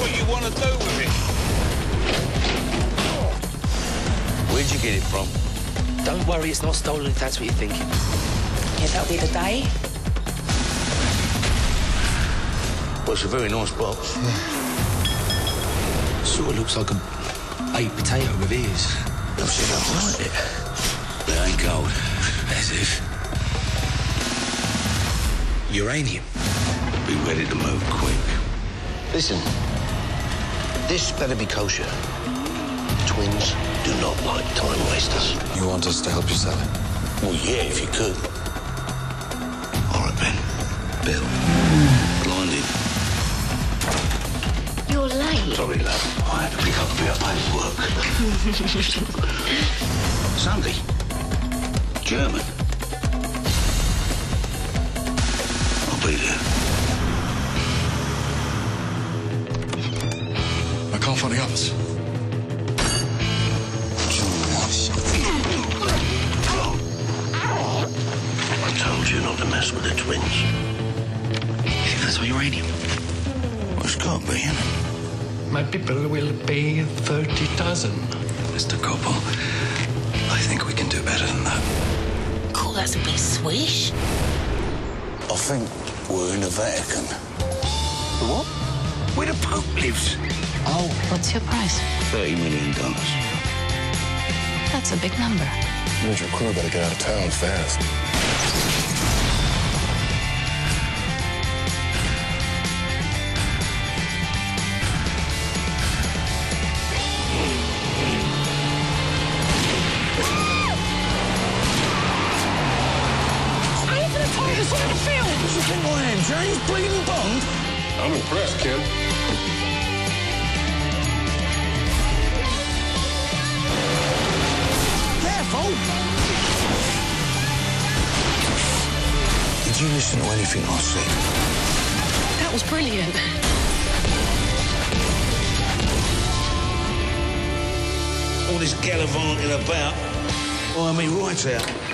what you want to do with it. Where'd you get it from? Don't worry, it's not stolen if that's what you're thinking. Yeah, that'll be the day. Well, it's a very nice box. Yeah. Sort of looks like a baked potato with ears. I've said I like it. But it ain't gold. As if. Uranium. Be ready to move quick. Listen. This better be kosher. Twins do not like time wasters. You want us to help you sell it? Well, yeah, if you could. All right, Ben. Bill. Blinded. You're late. Sorry, love. I had to pick up a bit of paperwork. Sunday. German. I'll be there. I can't find the others. You're not to mess with the twins. You think that's all uranium? Well, it's got to be, you know. My people will pay 30,000. Mr. Coppola, I think we can do better than that. Cool, that's a bit swish. I think we're in the Vatican. The what? Where the Pope lives. Oh. What's your price? $30 million. That's a big number. You and your crew better get out of town fast. James bleeding bones. I'm impressed, Ken. Careful! Did you listen to anything I said? That was brilliant. All this gallivanting about, I mean, right out.